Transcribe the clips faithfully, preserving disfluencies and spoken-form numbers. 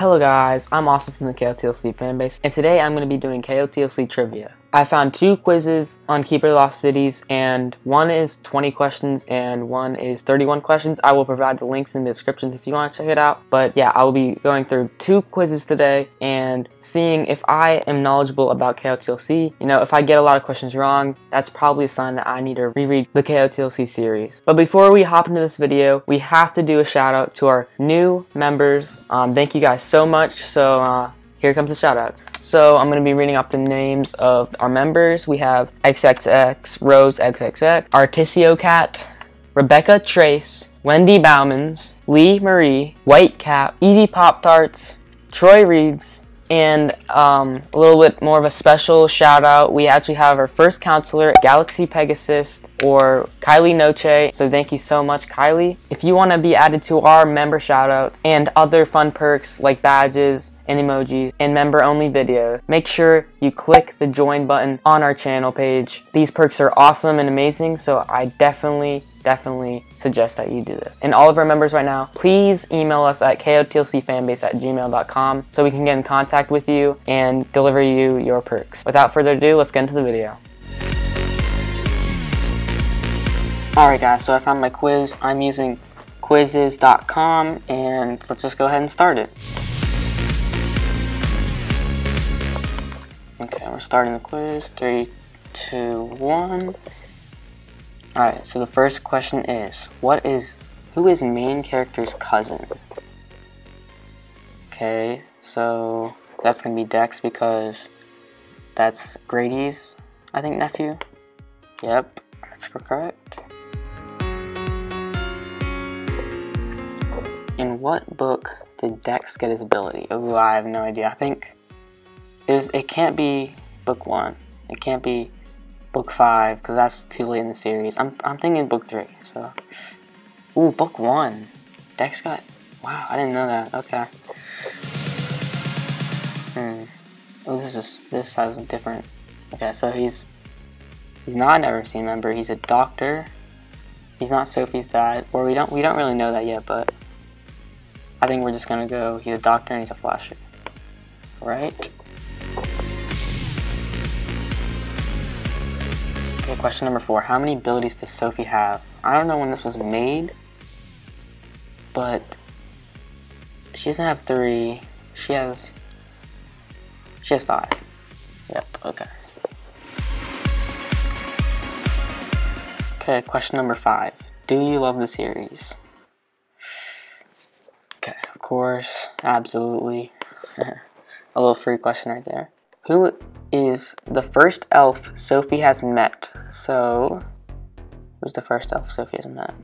Hello guys, I'm Austin from the K O T L C fanbase, and today I'm going to be doing K O T L C trivia. I found two quizzes on Keeper of the Lost Cities, and one is twenty questions and one is thirty-one questions. I will provide the links in the descriptions if you want to check it out. But yeah, I will be going through two quizzes today and seeing if I am knowledgeable about K O T L C. You know, if I get a lot of questions wrong, that's probably a sign that I need to reread the K O T L C series. But before we hop into this video, we have to do a shout out to our new members. Um, thank you guys so much. So uh, here comes the shout outs. So I'm going to be reading off the names of our members. We have X X X, Rose X X X, Artisio Cat, Rebecca Trace, Wendy Baumans, Lee Marie, White Cap, Evie Pop Tarts, Troy Reeds, and um, a little bit more of a special shout out. We actually have our first counselor, Galaxy Pegasus, or Kylie Noche. So thank you so much, Kylie. If you want to be added to our member shout outs and other fun perks like badges and emojis and member only videos, make sure you click the join button on our channel page. These perks are awesome and amazing, so I definitely definitely suggest that you do this. And all of our members right now, please email us at K O T L C fanbase at gmail dot com so we can get in contact with you and deliver you your perks. Without further ado, let's get into the video. Alright guys, so I found my quiz. I'm using quizzes dot com, and let's just go ahead and start it. Okay, we're starting the quiz. three, two, one. Alright, so the first question is, what is, who is main character's cousin? Okay, so that's going to be Dex because that's Grady's, I think, nephew. Yep, that's correct. In what book did Dex get his ability? Ooh, I have no idea. I think it, was, it can't be book one. It can't be book five, because that's too late in the series. I'm, I'm thinking book three, so. Ooh, book one. Dex got, wow, I didn't know that, okay. Hmm. Oh, this is, this has a different, okay, so he's, he's not an Everseen member, he's a doctor. He's not Sophie's dad, or we don't, we don't really know that yet, but I think we're just gonna go, he's a doctor and he's a flasher, right? Question number four, how many abilities does Sophie have? I don't know when this was made, but she doesn't have three, she has, she has five. Yep, okay. Okay, question number five, do you love the series? Okay, of course, absolutely. A little free question right there. Who is the first elf Sophie has met? So, who's the first elf Sophie has met?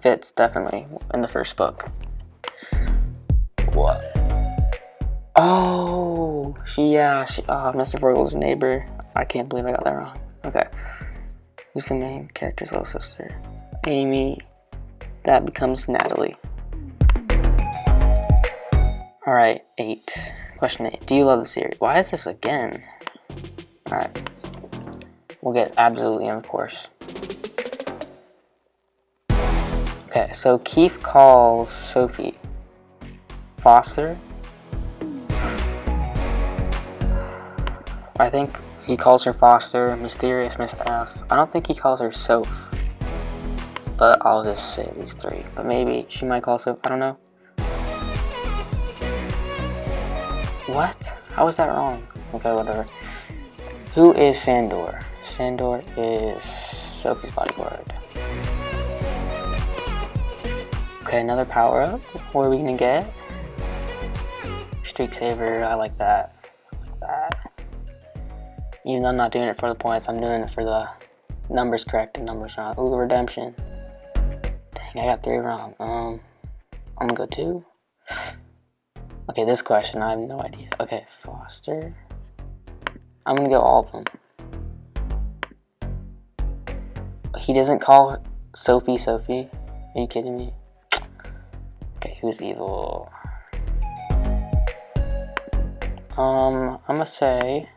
Fitz, definitely, in the first book. What? Oh, she, yeah, she, oh, Mister Vogel's neighbor. I can't believe I got that wrong. Okay. Who's the main character's little sister? Amy. That becomes Natalie. All right, eight. Question eight, do you love the series? Why is this again? All right, we'll get absolutely in, of course. Okay, so Keefe calls Sophie Foster. I think he calls her Foster, Mysterious Miss F. I don't think he calls her Soph, but I'll just say these three. But maybe she might call Soph, I don't know. What? How is that wrong? Okay, whatever. Who is Sandor? Sandor is Sophie's bodyguard. Okay, another power up. What are we gonna get? Streak saver, I like that. I like that. Even though I'm not doing it for the points, I'm doing it for the numbers correct and numbers wrong. Ooh, redemption. Dang, I got three wrong. Um, I'm gonna go two. Okay, this question, I have no idea. Okay, Foster. I'm gonna go all of them. He doesn't call Sophie Sophie. Are you kidding me? Okay, who's evil? Um, I'm gonna say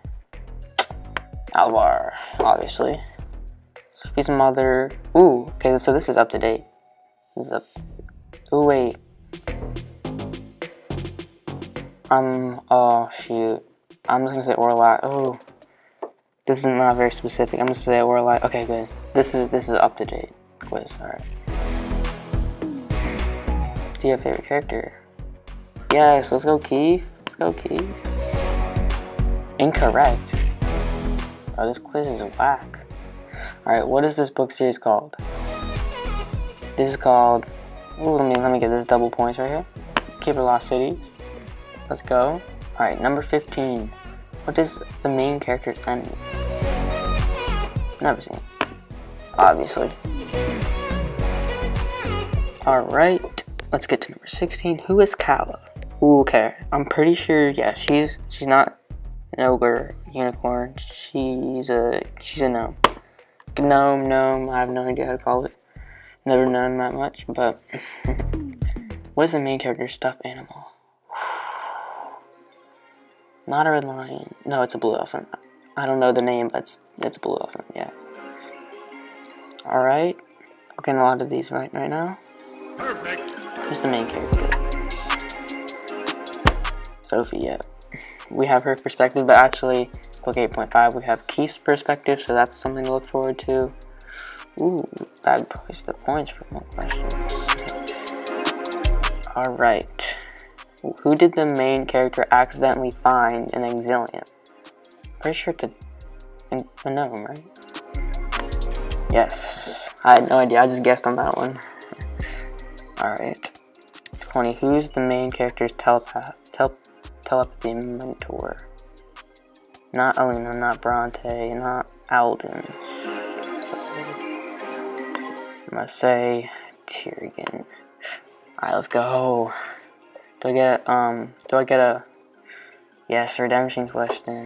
Alvar, obviously. Sophie's mother. Ooh, okay, so this is up to date. This is up. Ooh, wait. Um, oh shoot. I'm just gonna say Orlot. Oh, this is not very specific. I'm gonna say Orlot. Okay, good. This is this is up to date quiz. All right. Do you have a favorite character? Yes. Let's go, Keefe. Let's go, Keefe. Incorrect. Oh, this quiz is whack. All right. What is this book series called? This is called. Ooh, let me let me get this double points right here. Keeper of the Lost Cities. Let's go. Alright, number fifteen. What is the main character's enemy? Neverseen. Obviously. Alright, let's get to number sixteen. Who is Kala? Ooh, okay. I'm pretty sure, yeah, she's she's not an ogre unicorn. She's a she's a gnome. Gnome, gnome, I have no idea how to call it. Never known that much, but what is the main character's stuffed animal? Not a red lion. No, it's a blue elephant. I don't know the name, but it's, it's a blue elephant, yeah. Alright. We're getting a lot of these right right now. Perfect. Who's the main character? Sophie, yeah. We have her perspective, but actually, book eight point five, we have Keefe's perspective, so that's something to look forward to. Ooh, that pushes the points for one question. Alright. Who did the main character accidentally find in Exilium? Pretty sure it's a gnome, right? Yes. I had no idea. I just guessed on that one. Alright. twenty. Who's the main character's telepath? Tel telepathy mentor? Not Alina, not Bronte, not Alden. I'm going to say Tyrion. Alright, let's go. Do I get um? Do I get a yes redemption question?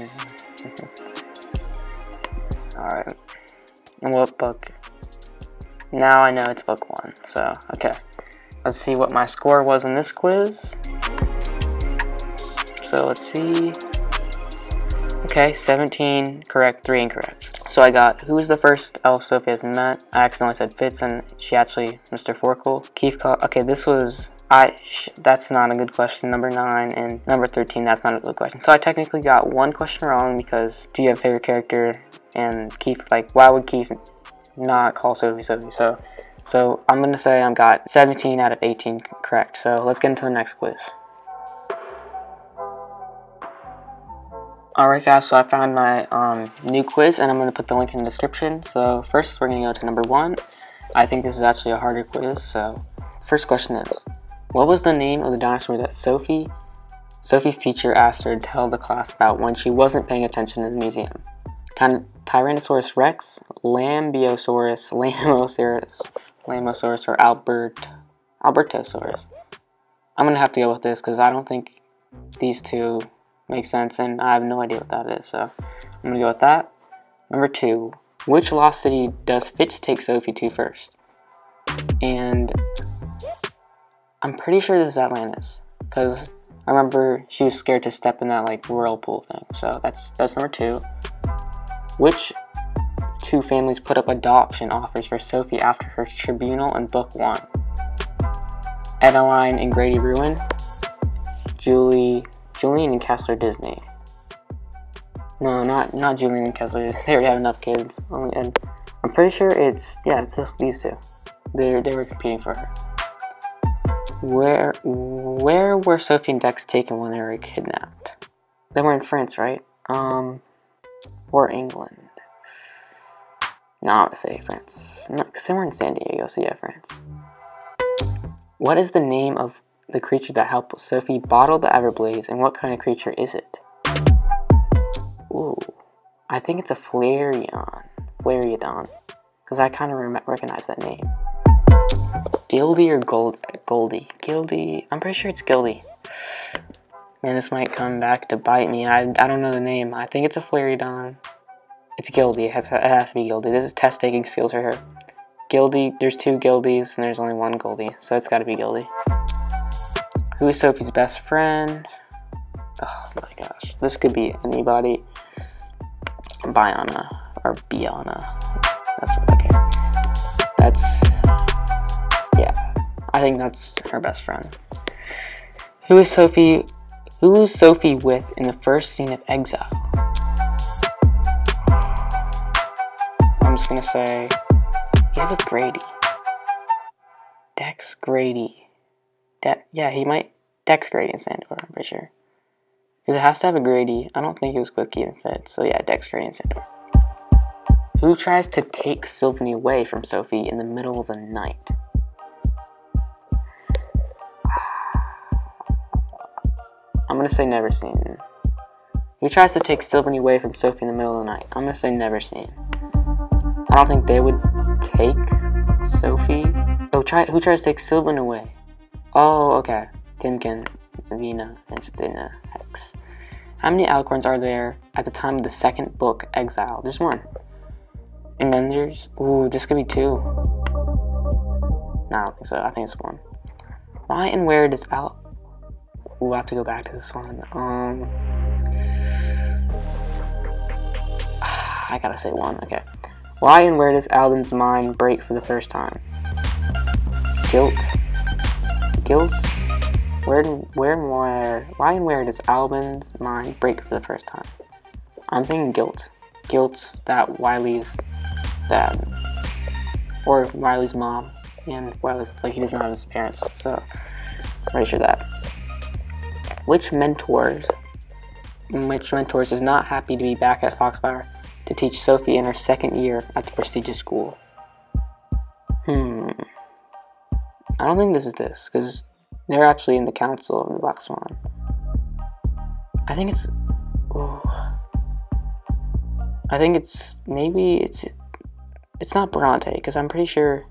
All right. And what book? Now I know it's book one. So okay. Let's see what my score was in this quiz. So let's see. Okay, seventeen correct, three incorrect. So I got who was the first elf Sophie has met? I accidentally said Fitz, and she actually Mister Forkle. Keefe called. Okay, this was. I, sh that's not a good question, number nine, and number thirteen, that's not a good question. So I technically got one question wrong because do you have a favorite character? And Keefe, like, why would Keefe not call Sophie Sophie? So, so I'm gonna say I've got seventeen out of eighteen correct. So let's get into the next quiz. Alright guys, so I found my um, new quiz and I'm gonna put the link in the description. So first we're gonna go to number one. I think this is actually a harder quiz, so first question is, what was the name of the dinosaur that Sophie, Sophie's teacher asked her to tell the class about when she wasn't paying attention in the museum? Ty Tyrannosaurus Rex, Lambiosaurus, Lamosaurus, Lamosaurus, or Albert, Albertosaurus? I'm gonna have to go with this because I don't think these two make sense and I have no idea what that is, so I'm gonna go with that. Number two, which lost city does Fitz take Sophie to first? And I'm pretty sure this is Atlantis, because I remember she was scared to step in that like whirlpool thing. So that's that's number two. Which two families put up adoption offers for Sophie after her tribunal in book one? Edeline and Grady Ruin, Julie, Julian and Kessler Disney. No, not not Julian and Kessler. They already have enough kids. And I'm pretty sure it's yeah, it's just these two. They they were competing for her. Where where were Sophie and Dex taken when they were kidnapped? They were in France, right? Um, or England? No, I would say France. No, because they were in San Diego, so yeah, France. What is the name of the creature that helped Sophie bottle the Everblaze, and what kind of creature is it? Ooh, I think it's a Flaredon. Flaredon. Because I kind of recognize that name. Gildy or Gold Gildy? Gildy. I'm pretty sure it's Gildy. Man, this might come back to bite me. I, I don't know the name. I think it's a Flaredon. It's Gildy. It has, it has to be Gildy. This is test-taking skills right here. Gildy. There's two Gildys, and there's only one Gildy. So it's got to be Gildy. Who is Sophie's best friend? Oh, my gosh. This could be anybody. Biana. Or Biana. That's what I can. That's... I think that's her best friend. Who is Sophie? Who was Sophie with in the first scene of Exile? I'm just gonna say, he's with Grady. Dex, Grady. De yeah, he might, Dex, Grady, and Sandor, I'm pretty sure. Because it has to have a Grady. I don't think he was with Keefe and Fitz, so yeah, Dex, Grady, and Sandor. Who tries to take Silvan away from Sophie in the middle of the night? I'm gonna say Neverseen. Who tries to take Silvan away from Sophie in the middle of the night? I'm gonna say Neverseen. I don't think they would take Sophie. Oh, try who tries to take Silvan away? Oh, okay. Timken, Vina, and Stina Hex. How many Alicorns are there at the time of the second book, Exile? There's one. And then there's, ooh, this could be two. No, I don't think so, I think it's one. Why and where does Al, we'll have to go back to this one. Um, I gotta say one, okay. Why and where does Alden's mind break for the first time? Guilt, guilt, where, where and where, why and where does Alden's mind break for the first time? I'm thinking guilt. Guilt that Wiley's dad, or Wiley's mom, and Wiley's, like, he doesn't have his parents, so I'm pretty sure that. Which mentors, which mentors is not happy to be back at Foxfire to teach Sophie in her second year at the prestigious school? Hmm. I don't think this is this, because they're actually in the council of the Black Swan. I think it's, ooh. I think it's, maybe it's, it's not Bronte, because I'm pretty sure,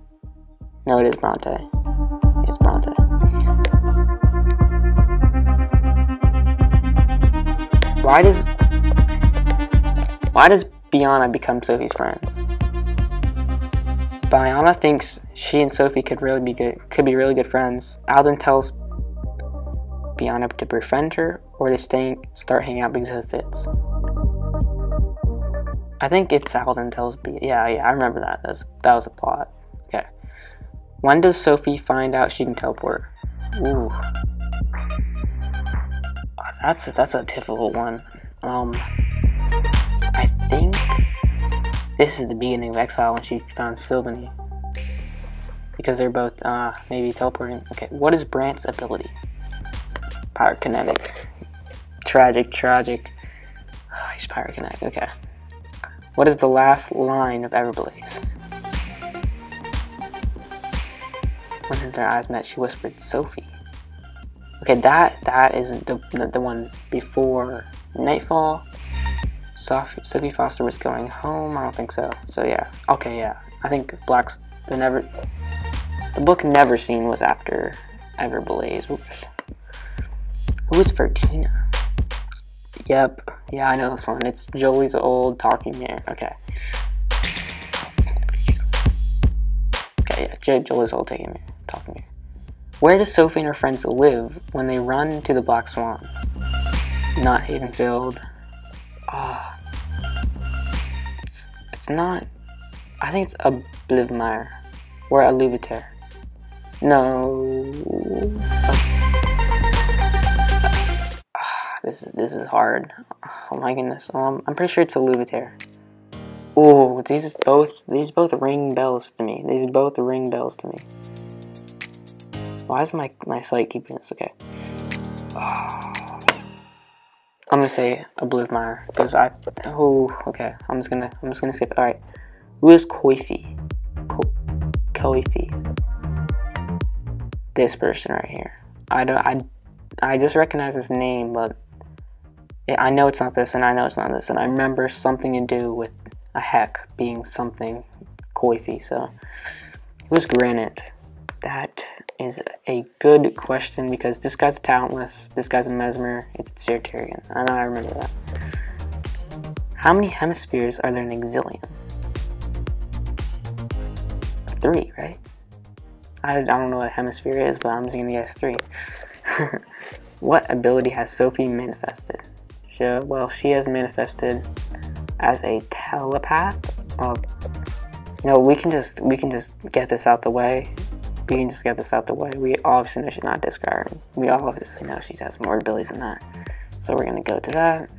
no, it is Bronte. It's Bronte. Why does, why does Biana become Sophie's friends? Biana thinks she and Sophie could really be good, could be really good friends. Alden tells Biana to befriend her, or they stay, start hanging out because of Fitz. I think it's Alden tells B. Yeah, yeah, I remember that. That's, that was a plot. Okay. When does Sophie find out she can teleport? Ooh. Oh, that's, that's a difficult one. Um, I think this is the beginning of Exile when she found Silvany. Because they're both uh, maybe teleporting. Okay, what is Brant's ability? Pyrokinetic. Tragic, tragic. Oh, he's pyrokinetic, okay. What is the last line of Everblaze? When their eyes met, she whispered, Sophie. Okay, that that is the, the, the one before Nightfall. Sophie, Sophie Foster was going home. I don't think so. So yeah, okay, yeah. I think Black's, the never, the book Neverseen was after Everblaze. Oops. Who was Vertina? Yep. Yeah, I know this one. It's Jolie's old talking mirror. Okay. Okay, yeah, Jolie's old talking mirror. Talking mirror. Where does Sophie and her friends live when they run to the Black Swan? Not Havenfield. Ah, oh. it's it's not. I think it's Oblivmire or a Lubiter. No. Okay. This is, this is hard. Oh my goodness. Um, I'm pretty sure it's a Lubiter. Ooh, these both these both ring bells to me. These both ring bells to me. Why is my my sight keeping this? Okay. Oh. I'm gonna say a Oblivmire because I. Oh, okay. I'm just gonna I'm just gonna skip. All right. Who is Koifi? Ko Koifi. This person right here. I don't. I I just recognize his name, but. Yeah, I know it's not this, and I know it's not this, and I remember something to do with a heck being something Koifi, so. Who's Granite? That is a good question, because this guy's talentless, this guy's a mesmer, it's Zyrtarian. I know, I remember that. How many hemispheres are there in Exilium? Three, right? I, I don't know what a hemisphere is, but I'm just gonna guess three. What ability has Sophie manifested? Well, she has manifested as a telepath. Um, you know, we can just we can just get this out the way. Being just get this out the way. We obviously know she's not discarding. We obviously know she has more abilities than that. So we're gonna go to that.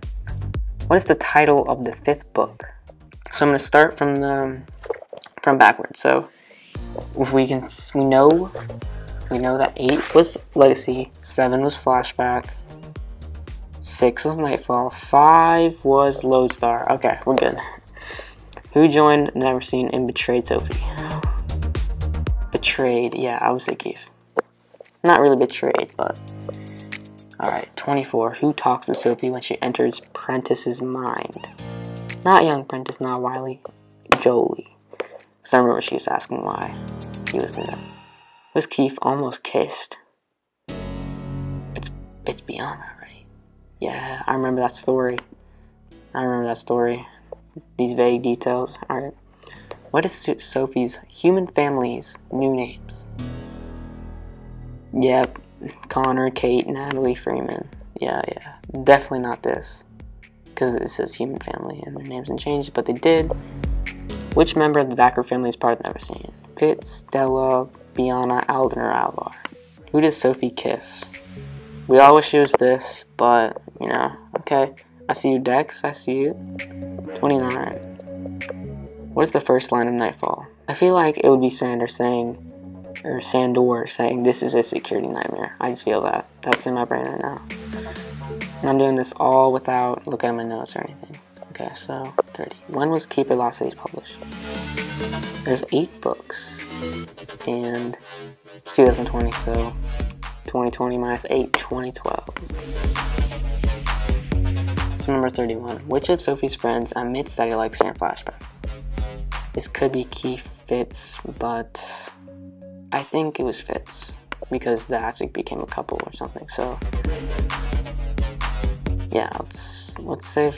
What is the title of the fifth book? So I'm gonna start from the from backwards. So if we can, we know we know that eight was Legacy, seven was Flashback, six was Nightfall, five was Lodestar. Okay, we're good. Who joined Neverseen and betrayed Sophie? Betrayed, yeah, I would say Keefe. Not really betrayed, but alright, twenty-four. Who talks to Sophie when she enters Prentice's mind? Not young Prentice, not Wiley. Jolie. Because I remember she was asking why he was there. Was Keefe almost kissed? It's it's Biana, right? Yeah, I remember that story. I remember that story. These vague details. Alright. What is Sophie's human family's new names? Yep. Connor, Kate, Natalie, Freeman. Yeah, yeah. Definitely not this. Because it says human family and their names didn't change, but they did. Which member of the Vacker family is part of Neverseen? Fitz, Stella, Biana, Alden, or Alvar? Who does Sophie kiss? We all wish it was this, but, you know, okay. I see you, Dex. I see you. twenty-nine. What is the first line of Nightfall? I feel like it would be Sandor saying, or Sandor saying, this is a security nightmare. I just feel that. That's in my brain right now. And I'm doing this all without looking at my notes or anything. Okay, so thirty. When was Keeper of the Lost Cities published? There's eight books. And it's two thousand twenty, so twenty twenty minus eight, twenty twelve. So number thirty-one. Which of Sophie's friends admits that he likes her in Flashback? This could be Keefe, Fitz, but I think it was Fitz because they actually became a couple or something. So yeah, let's let's say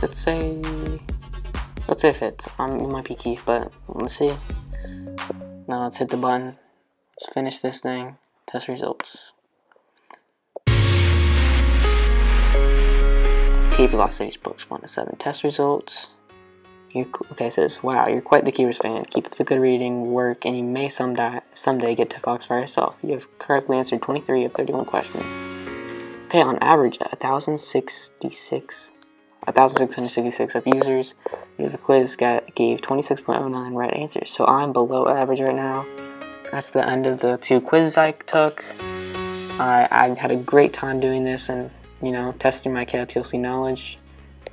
let's say let's say Fitz. Um, it might be Keefe, but let's see. Now let's hit the button. Let's finish this thing. Test results. Keeper of the Lost Cities books one to seven. Test results. You're, okay, it says, wow, you're quite the Keeper's fan. Keep up the good reading, work, and you may someday, someday get to Foxfire yourself. You have correctly answered twenty-three of thirty-one questions. Okay, on average, one thousand sixty-six one thousand six hundred sixty-six of users use the quiz got, gave twenty-six point zero nine right answers. So I'm below average right now. That's the end of the two quizzes I took. I, I had a great time doing this and, you know, testing my K L T L C knowledge.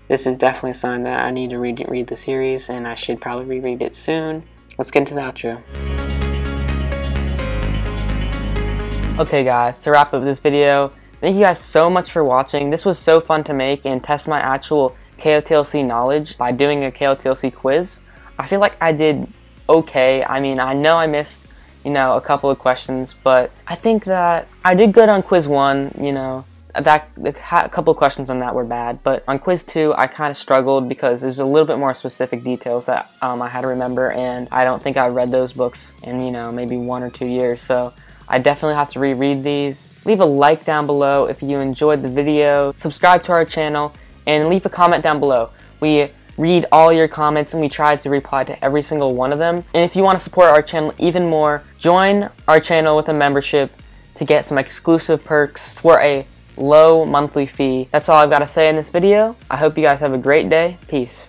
This is definitely a sign that I need to read, read the series, and I should probably reread it soon. Let's get into the outro. Okay guys, to wrap up this video, thank you guys so much for watching. This was so fun to make and test my actual K L T L C knowledge by doing a K L T L C quiz. I feel like I did okay. I mean, I know I missed, you know, a couple of questions, but I think that I did good on quiz one, you know. That a couple of questions on that were bad, but on quiz two I kind of struggled because there's a little bit more specific details that um, I had to remember, and I don't think I read those books in, you know, maybe one or two years, so I definitely have to reread these. Leave a like down below if you enjoyed the video, subscribe to our channel, and leave a comment down below. We read all your comments and we try to reply to every single one of them, and if you want to support our channel even more, join our channel with a membership to get some exclusive perks for a low monthly fee. That's all I've got to say in this video. I hope you guys have a great day. Peace.